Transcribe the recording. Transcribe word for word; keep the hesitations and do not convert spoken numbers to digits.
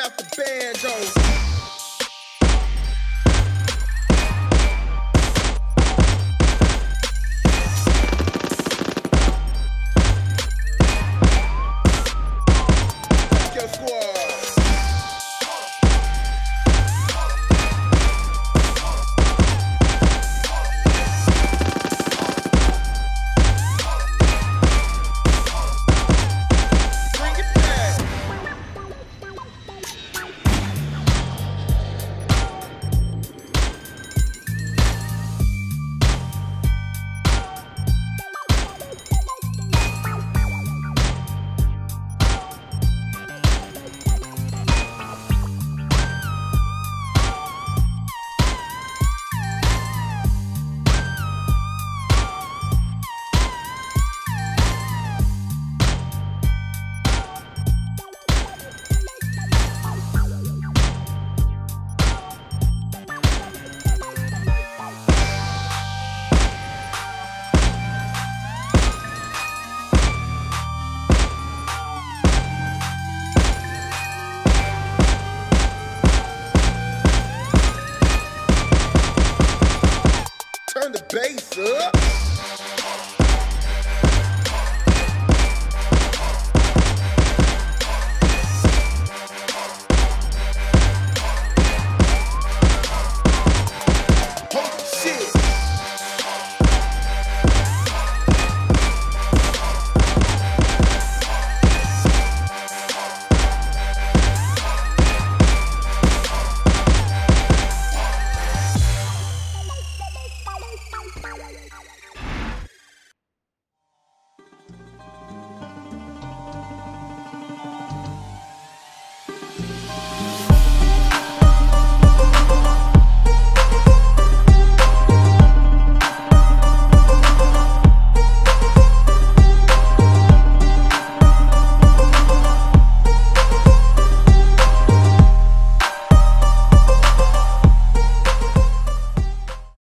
out the banjo.